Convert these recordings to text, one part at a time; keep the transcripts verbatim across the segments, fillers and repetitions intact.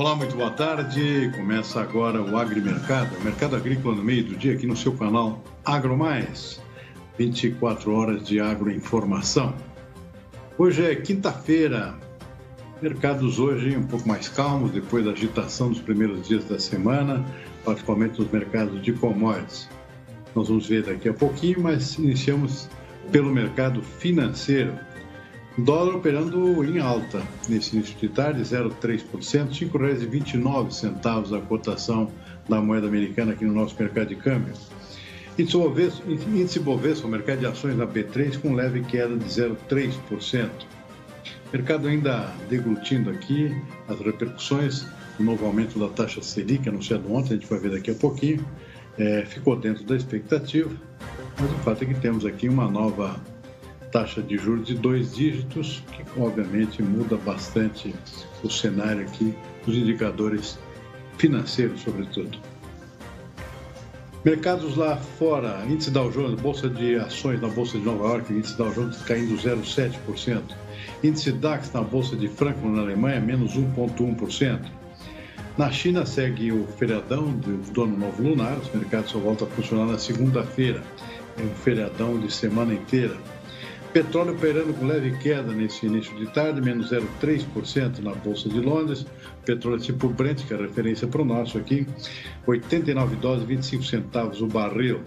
Olá, muito boa tarde. Começa agora o Agrimercado, o mercado agrícola no meio do dia, aqui no seu canal Agro Mais. vinte e quatro horas de agroinformação. Hoje é quinta-feira. Mercados hoje um pouco mais calmos, depois da agitação dos primeiros dias da semana, particularmente nos mercados de commodities. Nós vamos ver daqui a pouquinho, mas iniciamos pelo mercado financeiro. Dólar operando em alta nesse início de tarde, zero vírgula três por cento, cinco reais e vinte e nove centavos a cotação da moeda americana aqui no nosso mercado de câmbio. Índice Bovespa, o mercado de ações da B três, com leve queda de zero vírgula três por cento. Mercado ainda deglutindo aqui as repercussões do novo aumento da taxa SELIC, anunciado ontem, a gente vai ver daqui a pouquinho. É, ficou dentro da expectativa, mas o fato é que temos aqui uma nova taxa de juros de dois dígitos, que obviamente muda bastante o cenário aqui, os indicadores financeiros, sobretudo. Mercados lá fora, índice Dow Jones, bolsa de ações na bolsa de Nova York, índice Dow Jones caindo zero vírgula sete por cento. Índice D A X na bolsa de Frankfurt, na Alemanha, menos um vírgula um por cento. Na China segue o feriadão do dono novo lunar, os mercados só voltam a funcionar na segunda-feira, é um feriadão de semana inteira. Petróleo operando com leve queda nesse início de tarde, menos zero vírgula três por cento na Bolsa de Londres. Petróleo tipo Brent, que é a referência para o nosso aqui, oitenta e nove dólares e vinte e cinco centavos o barril.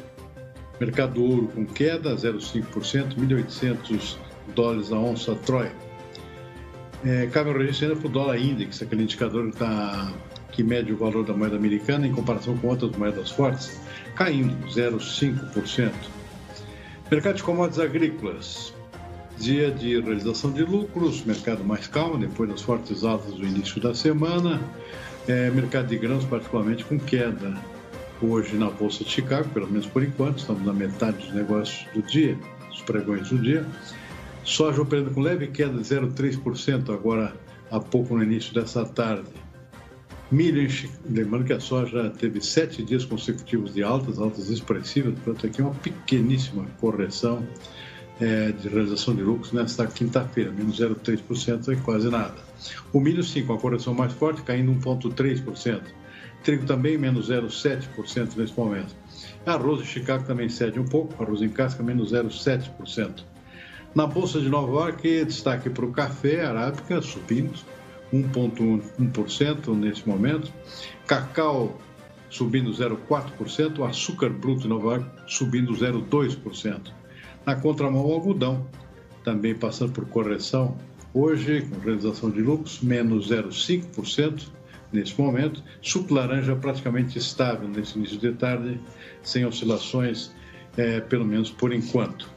Mercado ouro com queda, zero vírgula cinco por cento, mil e oitocentos dólares a onça Troy. É, cabe o registro ainda para o dólar index, aquele indicador que, tá, que mede o valor da moeda americana em comparação com outras moedas fortes, caindo zero vírgula cinco por cento. Mercado de commodities agrícolas, dia de realização de lucros, mercado mais calmo depois das fortes altas do início da semana, é, mercado de grãos particularmente com queda hoje na Bolsa de Chicago, pelo menos por enquanto, estamos na metade dos negócios do dia, dos pregões do dia, soja operando com leve queda de zero vírgula três por cento agora há pouco no início dessa tarde. Milho, lembrando que a soja teve sete dias consecutivos de altas, altas expressivas, portanto aqui uma pequeníssima correção é, de realização de lucros nesta quinta-feira, menos zero vírgula três por cento é quase nada. O milho sim, com a correção mais forte, caindo um vírgula três por cento. Trigo também, menos zero vírgula sete por cento nesse momento. Arroz de Chicago também cede um pouco, arroz em casca, menos zero vírgula sete por cento. Na Bolsa de Nova York, destaque para o café, arábica, subindo um vírgula um por cento nesse momento, cacau subindo zero vírgula quatro por cento, açúcar bruto de Nova York subindo zero vírgula dois por cento. Na contramão, o algodão também passando por correção, hoje com realização de lucros, menos zero vírgula cinco por cento nesse momento, suco laranja praticamente estável nesse início de tarde, sem oscilações, é, pelo menos por enquanto.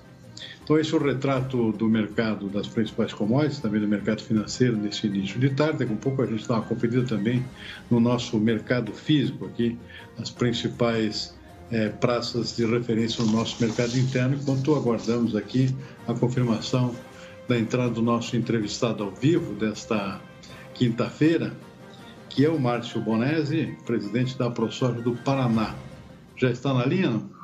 Então, esse é o retrato do mercado das principais commodities, também do mercado financeiro nesse início de tarde. Daqui a pouco a gente dá uma conferida também no nosso mercado físico aqui, as principais é, praças de referência no nosso mercado interno, enquanto aguardamos aqui a confirmação da entrada do nosso entrevistado ao vivo desta quinta-feira, que é o Márcio Bonessi, presidente da Aprosoja do Paraná. Já está na linha, não?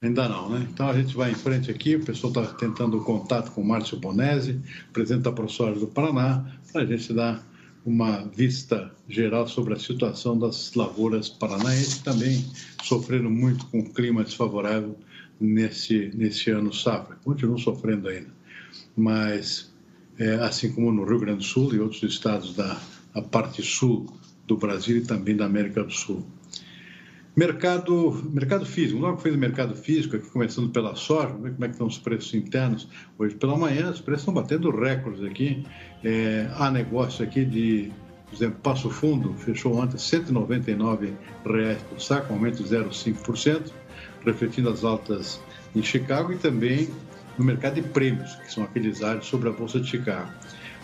Ainda não, né? Então a gente vai em frente aqui, o pessoal está tentando o contato com o Márcio Bonessi, presidente da Aprosoja do Paraná, para a gente dar uma vista geral sobre a situação das lavouras paranaenses, que também sofreram muito com o clima desfavorável nesse, nesse ano safra. Continuam sofrendo ainda, mas é, assim como no Rio Grande do Sul e outros estados da a parte sul do Brasil e também da América do Sul. Mercado, mercado físico, logo fez o mercado físico, aqui começando pela soja, como é que estão os preços internos. Hoje pela manhã os preços estão batendo recordes aqui, é, há negócio aqui de, por exemplo, Passo Fundo, fechou ontem cento e noventa e nove reais por saco, aumento de zero vírgula cinco por cento, refletindo as altas em Chicago e também no mercado de prêmios, que são aqueles áreas sobre a Bolsa de Chicago.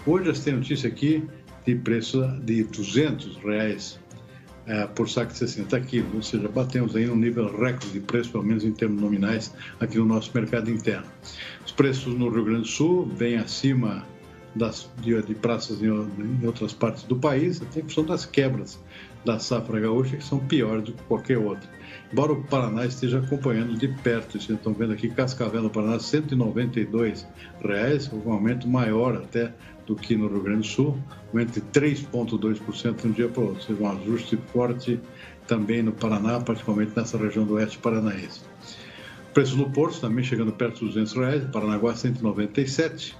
Hoje já tem notícia aqui de preço de duzentos reais. É, por saco de sessenta quilos, ou seja, batemos aí um nível recorde de preço, pelo menos em termos nominais, aqui no nosso mercado interno. Os preços no Rio Grande do Sul, bem acima das, de, de praças em, em outras partes do país, até em função das quebras da safra gaúcha, que são piores do que qualquer outra. Embora o Paraná esteja acompanhando de perto, vocês estão vendo aqui Cascavel no Paraná, cento e noventa e dois reais, um aumento maior até do que no Rio Grande do Sul, aumento de três vírgula dois por cento de um dia para o outro, ou seja, um ajuste forte também no Paraná, particularmente nessa região do oeste paranaense. O preço do porto também chegando perto dos duzentos reais, Paranaguá cento e noventa e sete.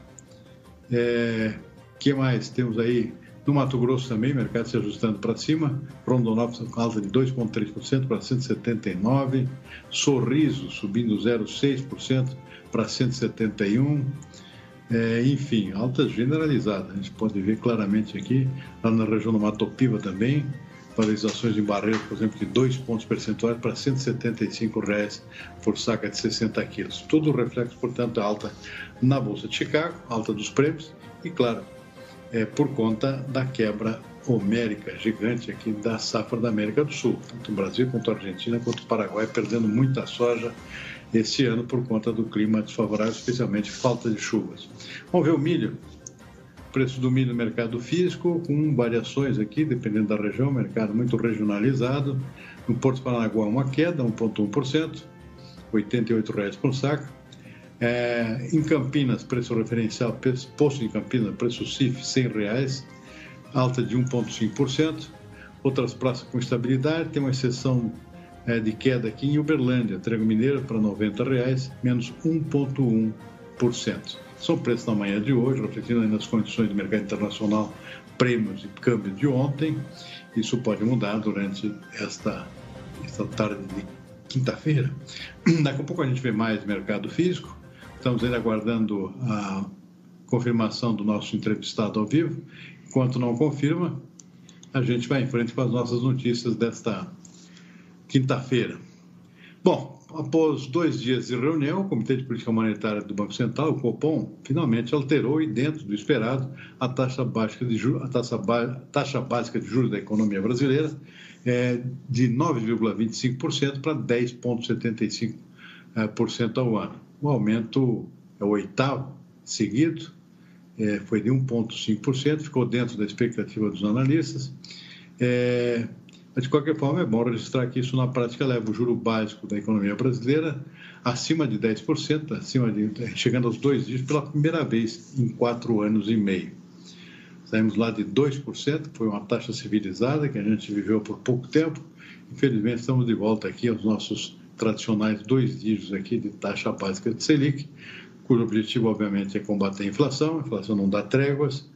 É, que mais temos aí? No Mato Grosso também, mercado se ajustando para cima, Rondonópolis alta de dois vírgula três por cento para cento e setenta e nove, Sorriso subindo zero vírgula seis por cento para cento e setenta e um, é, enfim, alta generalizada. A gente pode ver claramente aqui, lá na região do Mato Piba também, valorizações em Barreiros, por exemplo, de dois pontos percentuais para cento e setenta e cinco reais por saca de sessenta quilos. Tudo reflexo, portanto, da alta na Bolsa de Chicago, alta dos prêmios e, claro, é, por conta da quebra homérica gigante aqui da safra da América do Sul. Tanto o Brasil, quanto a Argentina, quanto o Paraguai perdendo muita soja esse ano por conta do clima desfavorável, especialmente falta de chuvas. Vamos ver o milho. Preço do milho no mercado físico, com variações aqui, dependendo da região, mercado muito regionalizado. No Porto Paranaguá, uma queda, um vírgula um por cento, oitenta e oito reais por saco. É, em Campinas, preço referencial, posto em Campinas, preço C I F, cem reais, alta de um vírgula cinco por cento. Outras praças com estabilidade, tem uma exceção é, de queda aqui em Uberlândia, Triângulo Mineiro para noventa reais, menos um vírgula um por cento. São preços na manhã de hoje, refletindo ainda as condições do mercado internacional, prêmios e câmbio de ontem. Isso pode mudar durante esta, esta tarde de quinta-feira. Daqui a pouco a gente vê mais mercado físico. Estamos ainda aguardando a confirmação do nosso entrevistado ao vivo. Enquanto não confirma, a gente vai em frente com as nossas notícias desta quinta-feira. Bom, após dois dias de reunião, o Comitê de Política Monetária do Banco Central, o Copom, finalmente alterou, e dentro do esperado, a taxa básica de juros, a taxa, taxa básica de juros da economia brasileira é de nove vírgula vinte e cinco por cento para dez vírgula setenta e cinco por cento ao ano. O aumento é o oitavo seguido, é, foi de um vírgula cinco por cento, ficou dentro da expectativa dos analistas. É, Mas, de qualquer forma, é bom registrar que isso, na prática, leva o juro básico da economia brasileira acima de dez por cento, acima de, chegando aos dois dígitos pela primeira vez em quatro anos e meio. Saímos lá de dois por cento, foi uma taxa civilizada que a gente viveu por pouco tempo. Infelizmente, estamos de volta aqui aos nossos tradicionais dois dígitos aqui de taxa básica de SELIC, cujo objetivo, obviamente, é combater a inflação. A inflação não dá tréguas.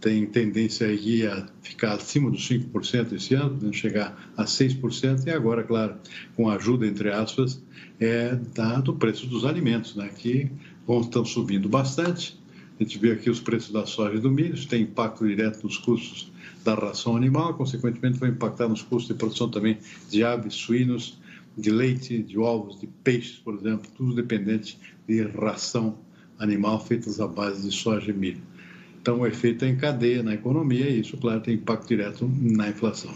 Tem tendência aí a ficar acima dos cinco por cento esse ano, podendo chegar a seis por cento, e agora, claro, com a ajuda, entre aspas, é dado o preço dos alimentos, né, que estão subindo bastante. A gente vê aqui os preços da soja e do milho, isso tem impacto direto nos custos da ração animal, consequentemente vai impactar nos custos de produção também de aves, suínos, de leite, de ovos, de peixes, por exemplo, tudo dependente de ração animal feitas à base de soja e milho. Então, o efeito é em cadeia na economia e isso, claro, tem impacto direto na inflação.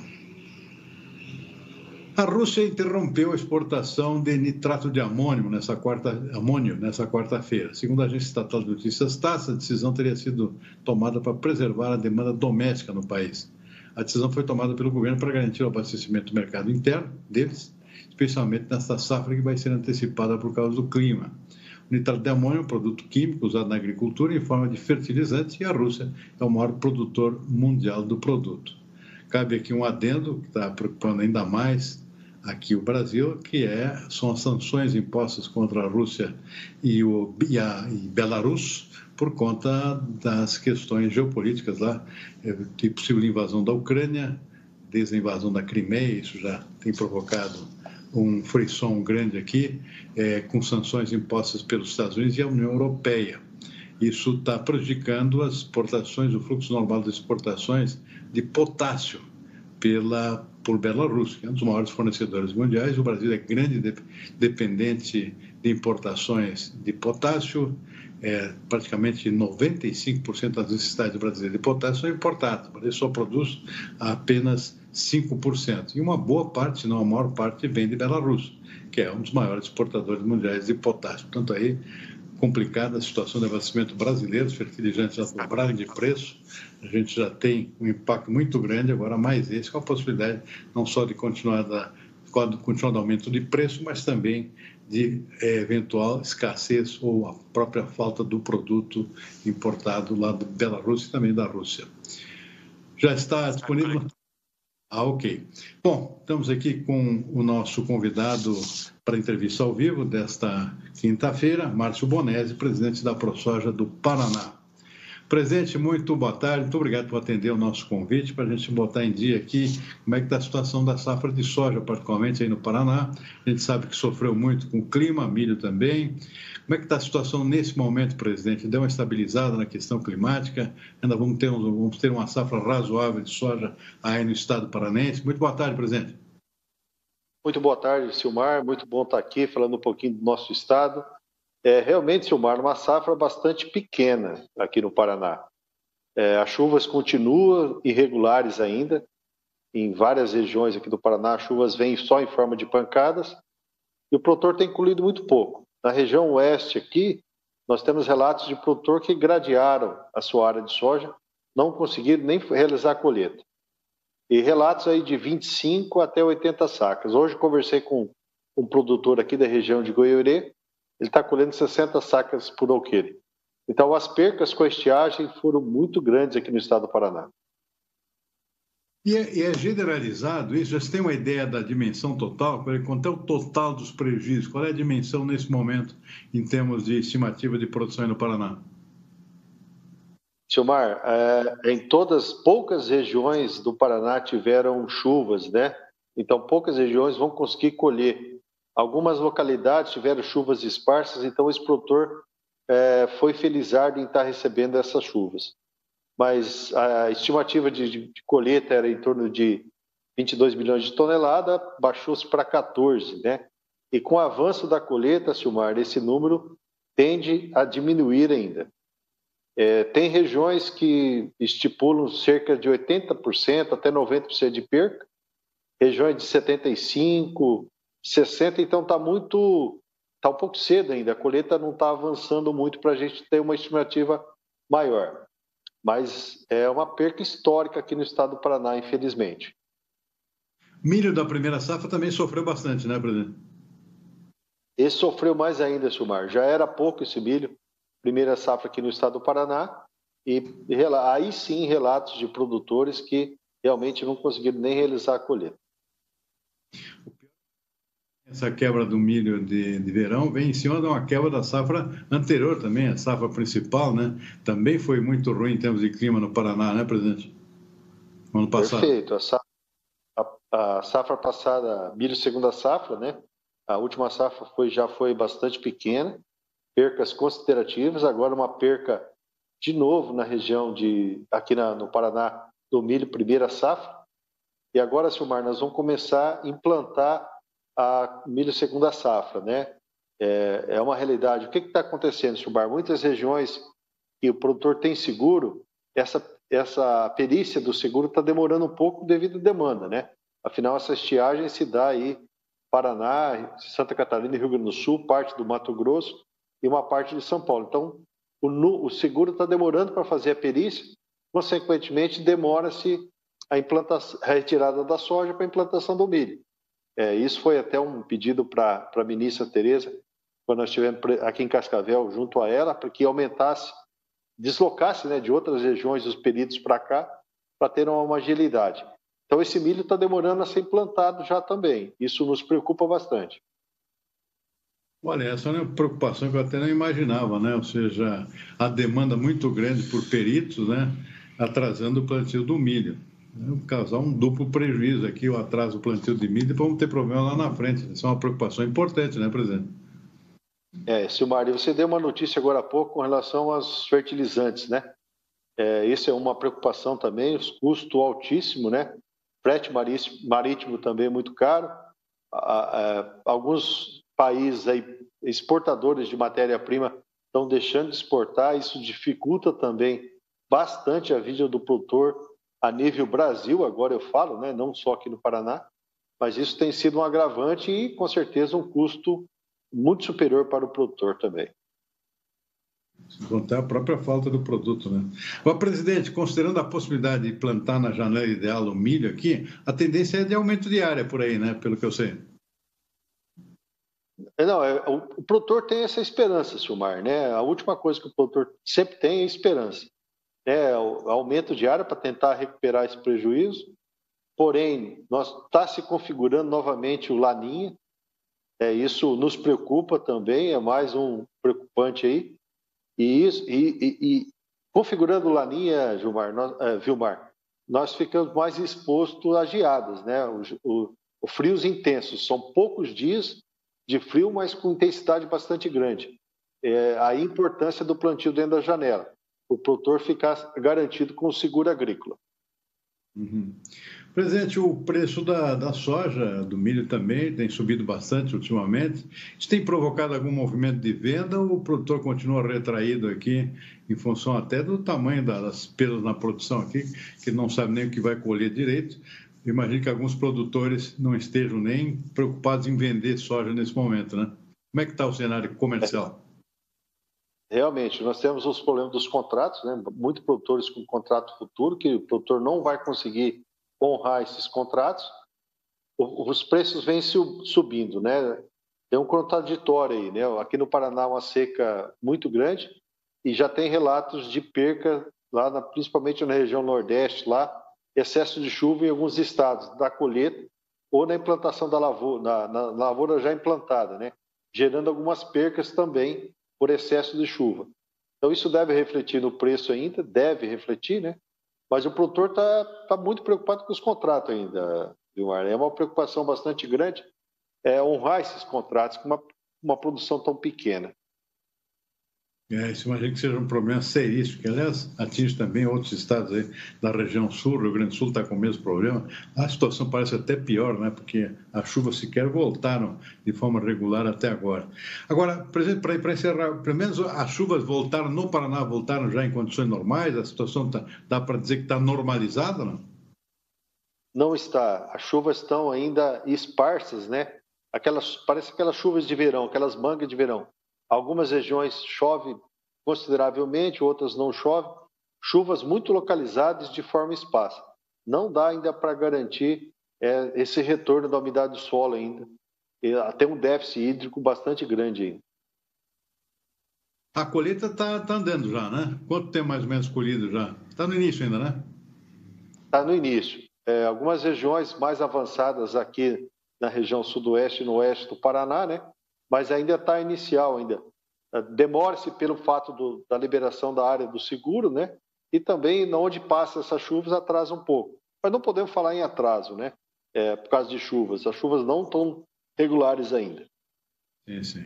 A Rússia interrompeu a exportação de nitrato de amônio nessa quarta, amônio nessa quarta-feira. Segundo a agência estatal de notícias Tass, a decisão teria sido tomada para preservar a demanda doméstica no país. A decisão foi tomada pelo governo para garantir o abastecimento do mercado interno deles, especialmente nesta safra que vai ser antecipada por causa do clima. O nitrato de amônio é um produto químico usado na agricultura em forma de fertilizante e a Rússia é o maior produtor mundial do produto. Cabe aqui um adendo que está preocupando ainda mais aqui o Brasil, que é, são as sanções impostas contra a Rússia e, o, e, a, e Belarus por conta das questões geopolíticas lá, de possível invasão da Ucrânia, desde a invasão da Crimeia, isso já tem provocado um frisson grande aqui, é, com sanções impostas pelos Estados Unidos e a União Europeia. Isso está prejudicando as exportações, o fluxo normal das exportações de potássio pela, por Belarus, que é um dos maiores fornecedores mundiais. O Brasil é grande de, dependente de importações de potássio, é, praticamente noventa e cinco por cento das necessidades brasileiras de potássio são importadas, o Brasil só produz apenas cinco por cento. E uma boa parte, se não a maior parte, vem de Belarus, que é um dos maiores exportadores mundiais de potássio. Portanto, aí complicada a situação de abastecimento brasileiro, os fertilizantes já dobraram de preço, a gente já tem um impacto muito grande, agora mais esse, com a possibilidade não só de continuar da, continuar do aumento de preço, mas também de é, eventual escassez ou a própria falta do produto importado lá da Bielorrússia e também da Rússia. Já está disponível? Ah, ok. Bom, estamos aqui com o nosso convidado para entrevista ao vivo desta quinta-feira, Márcio Bonessi, presidente da Aprosoja do Paraná. Presidente, muito boa tarde, muito obrigado por atender o nosso convite, para a gente botar em dia aqui como é que está a situação da safra de soja, particularmente aí no Paraná. A gente sabe que sofreu muito com o clima, milho também. Como é que está a situação nesse momento, presidente? Deu uma estabilizada na questão climática, ainda vamos ter, um, vamos ter uma safra razoável de soja aí no estado paranaense. Muito boa tarde, presidente. Muito boa tarde, Silmar, muito bom estar aqui falando um pouquinho do nosso estado. É, realmente, Silmar, uma safra bastante pequena aqui no Paraná. É, as chuvas continuam irregulares ainda. Em várias regiões aqui do Paraná, as chuvas vêm só em forma de pancadas e o produtor tem colhido muito pouco. Na região oeste aqui, nós temos relatos de produtor que gradearam a sua área de soja, não conseguiram nem realizar a colheita. E relatos aí de vinte e cinco até oitenta sacas. Hoje conversei com um produtor aqui da região de Goiorê, ele está colhendo sessenta sacas por alqueire. Então, as percas com a estiagem foram muito grandes aqui no estado do Paraná. E é, e é generalizado isso? Já tem uma ideia da dimensão total? Quanto é o total dos prejuízos? Qual é a dimensão nesse momento em termos de estimativa de produção no Paraná? Silmar, é, em todas, poucas regiões do Paraná tiveram chuvas, né? Então, poucas regiões vão conseguir colher. Algumas localidades tiveram chuvas esparsas, então esse produtor é, foi felizardo em estar recebendo essas chuvas. Mas a estimativa de, de, de colheita era em torno de vinte e dois milhões de toneladas, baixou-se para quatorze, né? E com o avanço da colheita, Silmar, esse número tende a diminuir ainda. É, tem regiões que estipulam cerca de oitenta por cento até noventa por cento de perca, regiões de setenta e cinco por cento, sessenta, então está muito, está um pouco cedo ainda, a colheita não está avançando muito para a gente ter uma estimativa maior. Mas é uma perca histórica aqui no estado do Paraná, infelizmente. Milho da primeira safra também sofreu bastante, né, presidente? Esse sofreu mais ainda, Silmar. Já era pouco esse milho, primeira safra aqui no estado do Paraná, e aí sim relatos de produtores que realmente não conseguiram nem realizar a colheita. Essa quebra do milho de, de verão vem em cima de uma quebra da safra anterior também, a safra principal, né? Também foi muito ruim em termos de clima no Paraná, né, presidente? Ano passado. Perfeito. A safra, a, a safra passada, milho segunda safra, né? A última safra foi, já foi bastante pequena, percas considerativas, agora uma perca de novo na região de, aqui na, no Paraná, do milho primeira safra. E agora, Silmar, nós vamos começar a implantar a milho segunda safra, né? É, é uma realidade. O que está acontecendo, Silmar? Muitas regiões que o produtor tem seguro, essa, essa perícia do seguro está demorando um pouco devido à demanda, né? Afinal, essa estiagem se dá aí Paraná, Santa Catarina e Rio Grande do Sul, parte do Mato Grosso e uma parte de São Paulo. Então, o, o seguro está demorando para fazer a perícia, consequentemente, demora-se a, a retirada da soja para a implantação do milho. É, isso foi até um pedido para a ministra Tereza, quando nós estivemos aqui em Cascavel, junto a ela, para que aumentasse, deslocasse, né, de outras regiões os peritos para cá, para ter uma agilidade. Então, esse milho está demorando a ser implantado já também. Isso nos preocupa bastante. Olha, essa é uma preocupação que eu até não imaginava, né? Ou seja, a demanda muito grande por peritos, né, atrasando o plantio do milho. Vai causar um duplo prejuízo aqui, o atraso do plantio de milho, e depois vamos ter problema lá na frente. Isso é uma preocupação importante, né, presidente? É, Silmar, você deu uma notícia agora há pouco com relação aos fertilizantes, né? É, isso é uma preocupação também, os custos altíssimos, né? Frete marítimo também é muito caro. Alguns países aí, exportadores de matéria-prima estão deixando de exportar, isso dificulta também bastante a vida do produtor a nível Brasil, agora eu falo, né, não só aqui no Paraná, mas isso tem sido um agravante e, com certeza, um custo muito superior para o produtor também. Se contar a própria falta do produto, né? Ó, presidente, considerando a possibilidade de plantar na janela ideal o milho aqui, a tendência é de aumento de área por aí, né? Pelo que eu sei. Não, é, o, o produtor tem essa esperança, Silmar, né? A última coisa que o produtor sempre tem é esperança. É, o aumento de área para tentar recuperar esse prejuízo, porém, nós está se configurando novamente o La Niña, é, isso nos preocupa também, é mais um preocupante aí, e, isso, e, e, e configurando o La Niña, Gilmar, nós, é, Vilmar, nós ficamos mais expostos a geadas, né? o, o, o frios intensos, são poucos dias de frio, mas com intensidade bastante grande, é, a importância do plantio dentro da janela, o produtor ficar garantido com o seguro agrícola. Uhum. Presidente, o preço da, da soja, do milho também, tem subido bastante ultimamente. Isso tem provocado algum movimento de venda ou o produtor continua retraído aqui em função até do tamanho das perdas na produção aqui, que não sabe nem o que vai colher direito? Eu imagino que alguns produtores não estejam nem preocupados em vender soja nesse momento, né? Como é que está o cenário comercial? É. Realmente, nós temos os problemas dos contratos, né? Muitos produtores com contrato futuro, que o produtor não vai conseguir honrar esses contratos. Os preços vêm subindo, né? Tem um contraditório aí, né? Aqui no Paraná, uma seca muito grande e já tem relatos de perca, lá na, principalmente na região Nordeste, lá, excesso de chuva em alguns estados, da colheita ou na implantação da lavoura, na, na lavoura já implantada, né? Gerando algumas percas também por excesso de chuva. Então, isso deve refletir no preço ainda, deve refletir, né? Mas o produtor está tá muito preocupado com os contratos ainda, Vilmar. É uma preocupação bastante grande é, honrar esses contratos com uma, uma produção tão pequena. É, isso imagino que seja um problema seríssimo, que, aliás, atinge também outros estados aí da região sul. O Rio Grande do Sul está com o mesmo problema. A situação parece até pior, né? Porque as chuvas sequer voltaram de forma regular até agora. Agora, presidente, para encerrar, pelo menos as chuvas voltaram, no Paraná voltaram já em condições normais? A situação tá, dá para dizer que está normalizada, não? Não está. As chuvas estão ainda esparsas, né? Aquelas, parece aquelas chuvas de verão, aquelas mangas de verão. Algumas regiões chove consideravelmente, outras não chove. Chuvas muito localizadas de forma esparsa. Não dá ainda para garantir é, esse retorno da umidade do solo ainda. Até um déficit hídrico bastante grande ainda. A colheita está tá andando já, né? Quanto tem mais ou menos colhido já? Está no início ainda, né? Está no início. É, algumas regiões mais avançadas aqui na região sudoeste e no oeste do Paraná, né? Mas ainda está inicial, ainda. Demora-se pelo fato do, da liberação da área do seguro, né? E também onde passa essas chuvas atrasa um pouco. Mas não podemos falar em atraso, né? É, por causa de chuvas. As chuvas não estão regulares ainda. Sim, sim.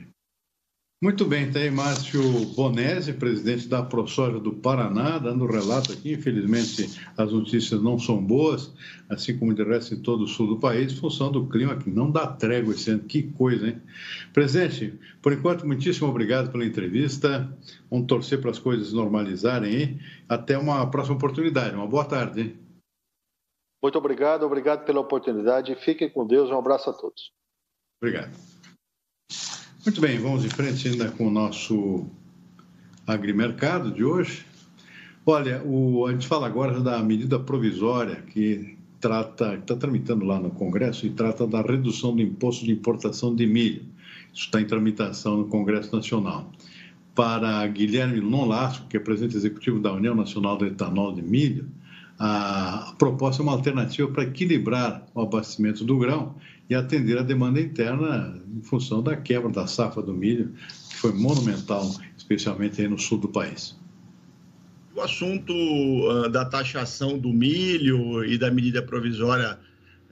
Muito bem, está aí Márcio Bonessi, presidente da Aprosoja do Paraná, dando relato aqui. Infelizmente, as notícias não são boas, assim como de resto de todo o sul do país, em função do clima que não dá trégua esse ano. Que coisa, hein? Presidente, por enquanto, muitíssimo obrigado pela entrevista. Vamos torcer para as coisas normalizarem aí. Até uma próxima oportunidade. Uma boa tarde, hein? Muito obrigado, obrigado pela oportunidade. Fiquem com Deus. Um abraço a todos. Obrigado. Muito bem, vamos em frente ainda com o nosso agrimercado de hoje. Olha, o, a gente fala agora da medida provisória que trata, está tramitando lá no Congresso e trata da redução do imposto de importação de milho. Isso está em tramitação no Congresso Nacional. Para Guilherme Nolasco, que é presidente executivo da União Nacional do Etanol de Milho, a proposta é uma alternativa para equilibrar o abastecimento do grão e atender a demanda interna em função da quebra da safra do milho, que foi monumental, especialmente aí no sul do país. O assunto uh, da taxação do milho e da medida provisória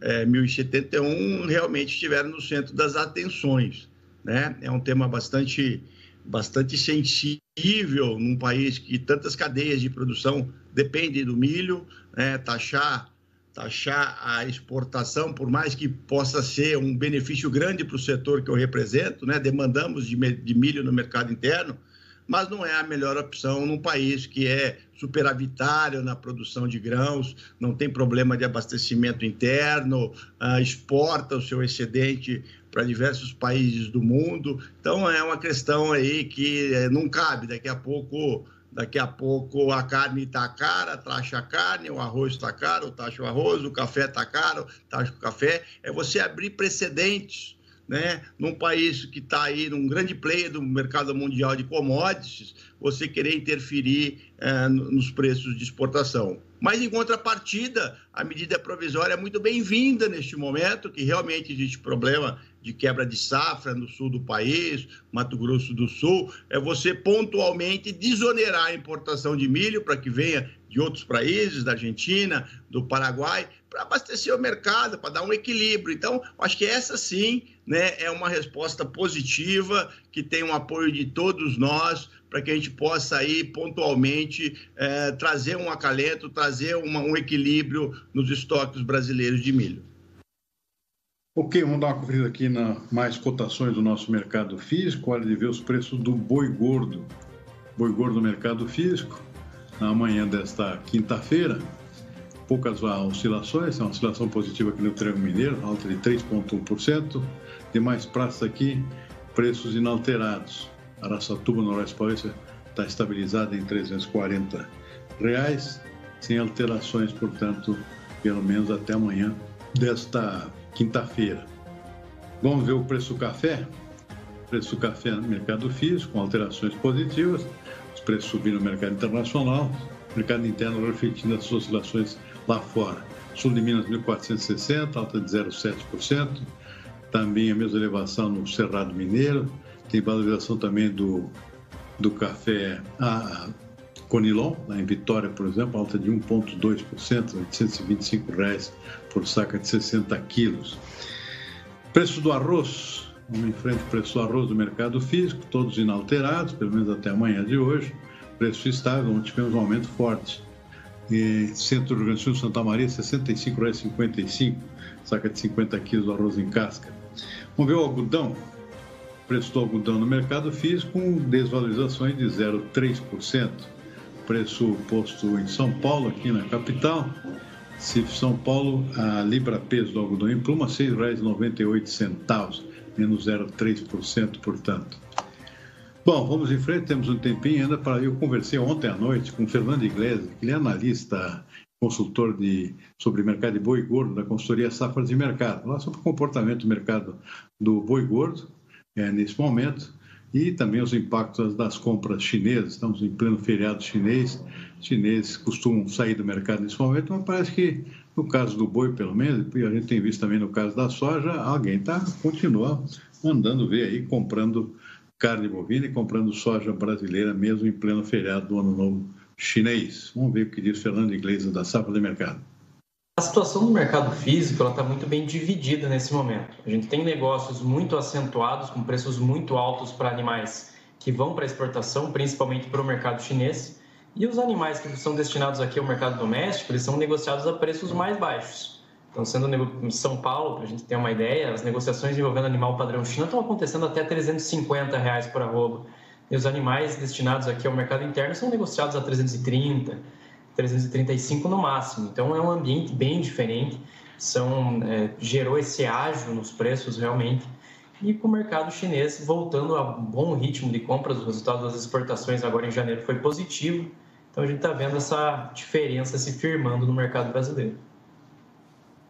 eh, mil e setenta e um realmente estiveram no centro das atenções, né? É um tema bastante, bastante sensível num país que tantas cadeias de produção dependem do milho, né? Taxar... taxar a exportação, por mais que possa ser um benefício grande para o setor que eu represento, né? Demandamos de milho no mercado interno, mas não é a melhor opção num país que é superavitário na produção de grãos, não tem problema de abastecimento interno, exporta o seu excedente para diversos países do mundo. Então, é uma questão aí que não cabe. Daqui a pouco, daqui a, pouco a carne está cara, taxa a carne, o arroz está caro, taxa o arroz, o café está caro, taxa o café. É você abrir precedentes, né? Num país que está aí, num grande player do mercado mundial de commodities, você querer interferir eh, nos preços de exportação. Mas, em contrapartida, a medida provisória é muito bem-vinda neste momento, que realmente existe problema de quebra de safra no sul do país, Mato Grosso do Sul, é você pontualmente desonerar a importação de milho para que venha de outros países, da Argentina, do Paraguai, para abastecer o mercado, para dar um equilíbrio. Então, acho que essa sim, né, é uma resposta positiva, que tem um apoio de todos nós, para que a gente possa aí pontualmente eh, trazer um acalento, trazer uma, um equilíbrio nos estoques brasileiros de milho. Ok, vamos dar uma corrida aqui nas mais cotações do nosso mercado físico. Olha de ver os preços do boi gordo. Boi gordo no mercado físico, na manhã desta quinta-feira. Poucas oscilações, é uma oscilação positiva aqui no Triângulo Mineiro, alta de três vírgula um por cento. Demais praças aqui, preços inalterados. Araçatuba, Noroeste Paulista, está estabilizada em trezentos e quarenta reais, sem alterações, portanto, pelo menos até amanhã desta quinta-feira. Vamos ver o preço do café. O preço do café no mercado físico, com alterações positivas. Os preços subiram no mercado internacional. O mercado interno refletindo as oscilações lá fora. Sul de Minas, mil quatrocentos e sessenta, alta de zero vírgula sete por cento. Também a mesma elevação no Cerrado Mineiro. Tem valorização também do, do café ah, Conilon, lá em Vitória, por exemplo, alta de um vírgula dois por cento, oitocentos e vinte e cinco reais por saca de sessenta quilos. Preço do arroz, vamos em frente, preço do arroz do mercado físico, todos inalterados, pelo menos até amanhã de hoje. Preço estável, onde tivemos um aumento forte. E Centro do Rio Grande do Sul, Santa Maria, sessenta e cinco reais e cinquenta e cinco centavos, saca de cinquenta quilos do arroz em casca. Vamos ver o algodão. Preço do algodão no mercado físico com desvalorizações de zero vírgula três por cento. Preço posto em São Paulo, aqui na capital. Cif São Paulo, a libra peso do algodão em pluma, seis reais e noventa e oito centavos, menos zero vírgula três por cento, portanto. Bom, vamos em frente, temos um tempinho ainda para... Eu conversei ontem à noite com o Fernando Iglesias, que ele é analista, consultor de... sobre mercado de boi gordo da consultoria Safras de Mercado, lá sobre o comportamento do mercado do boi gordo, é, nesse momento, e também os impactos das compras chinesas. Estamos em pleno feriado chinês, os chineses costumam sair do mercado nesse momento, mas parece que, no caso do boi, pelo menos, e a gente tem visto também no caso da soja, alguém tá, continua andando ver aí, comprando carne bovina e comprando soja brasileira, mesmo em pleno feriado do Ano Novo chinês. Vamos ver o que diz Fernando Iglesias, da Safra de Mercado. A situação do mercado físico está muito bem dividida nesse momento. A gente tem negócios muito acentuados, com preços muito altos para animais que vão para exportação, principalmente para o mercado chinês. E os animais que são destinados aqui ao mercado doméstico, eles são negociados a preços mais baixos. Então, sendo em São Paulo, para a gente ter uma ideia, as negociações envolvendo animal padrão China estão acontecendo até trezentos e cinquenta reais por arroba. E os animais destinados aqui ao mercado interno são negociados a trezentos e trinta, trezentos e trinta e cinco no máximo. Então, é um ambiente bem diferente. São, é, gerou esse ágio nos preços realmente. E com o mercado chinês voltando a um bom ritmo de compras, o resultado das exportações agora em janeiro foi positivo. Então, a gente está vendo essa diferença se firmando no mercado brasileiro.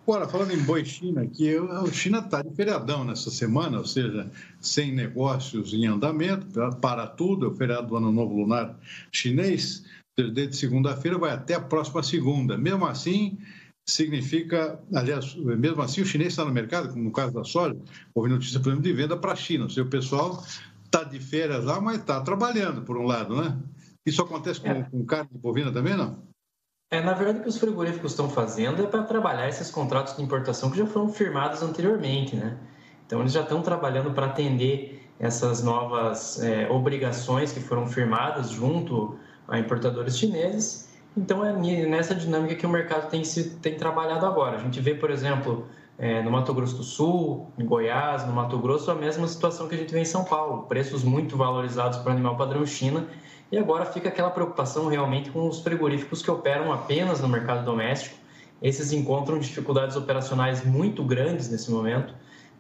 Agora, falando em boi China, que a China está de feriadão nessa semana, ou seja, sem negócios em andamento, para tudo, é o feriado do Ano Novo Lunar chinês, desde segunda-feira vai até a próxima segunda. Mesmo assim, significa, aliás, mesmo assim o chinês está no mercado, como no caso da soja, houve notícia, por exemplo, de venda para a China, ou seja, o pessoal está de férias lá, mas está trabalhando, por um lado, né? Isso acontece com, com carne de bovina também, não? É, na verdade, o que os frigoríficos estão fazendo é para trabalhar esses contratos de importação que já foram firmados anteriormente, né? Então, eles já estão trabalhando para atender essas novas é, obrigações que foram firmadas junto a importadores chineses. Então, é nessa dinâmica que o mercado tem, se, tem trabalhado agora. A gente vê, por exemplo, é, no Mato Grosso do Sul, em Goiás, no Mato Grosso, a mesma situação que a gente vê em São Paulo, preços muito valorizados para o animal padrão China, e agora fica aquela preocupação realmente com os frigoríficos que operam apenas no mercado doméstico. Esses encontram dificuldades operacionais muito grandes nesse momento.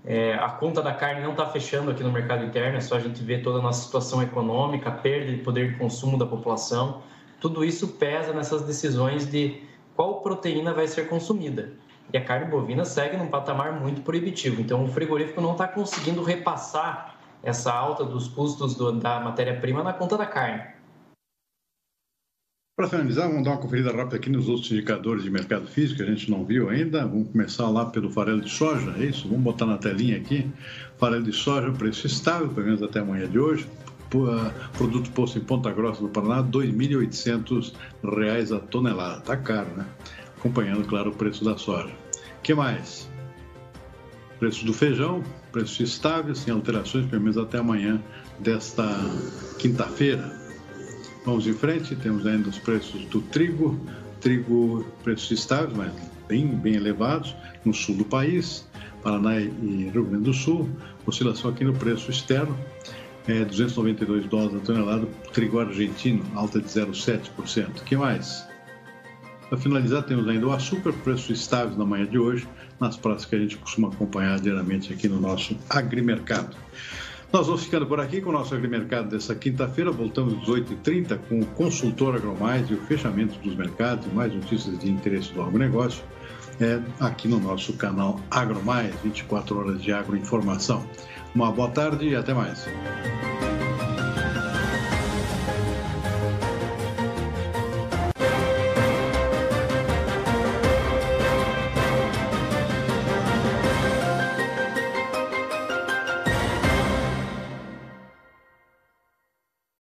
É, a conta da carne não está fechando aqui no mercado interno, é só a gente ver toda a nossa situação econômica, a perda de poder de consumo da população. Tudo isso pesa nessas decisões de qual proteína vai ser consumida. E a carne bovina segue num patamar muito proibitivo. Então, o frigorífico não está conseguindo repassar essa alta dos custos do, da matéria-prima na conta da carne. Para finalizar, vamos dar uma conferida rápida aqui nos outros indicadores de mercado físico que a gente não viu ainda. Vamos começar lá pelo farelo de soja, é isso? Vamos botar na telinha aqui. Farelo de soja, preço estável, pelo menos até amanhã de hoje. Produto posto em Ponta Grossa do Paraná, dois mil e oitocentos reais a tonelada. Tá caro, né? Acompanhando, claro, o preço da soja. O que mais? Preço do feijão, preço estável, sem alterações, pelo menos até amanhã desta quinta-feira. Vamos em frente, temos ainda os preços do trigo, trigo preços estáveis, mas bem, bem elevados, no sul do país, Paraná e Rio Grande do Sul, oscilação aqui no preço externo, é duzentos e noventa e dois dólares a tonelada, trigo argentino, alta de zero vírgula sete por cento. O que mais? Para finalizar, temos ainda o açúcar, preços estáveis na manhã de hoje, nas praças que a gente costuma acompanhar diariamente aqui no nosso agrimercado. Nós vamos ficando por aqui com o nosso agrimercado dessa quinta-feira. Voltamos às dezoito e trinta com o consultor Agro Mais e o fechamento dos mercados e mais notícias de interesse do agronegócio é, aqui no nosso canal Agro Mais, vinte e quatro horas de agroinformação. Uma boa tarde e até mais.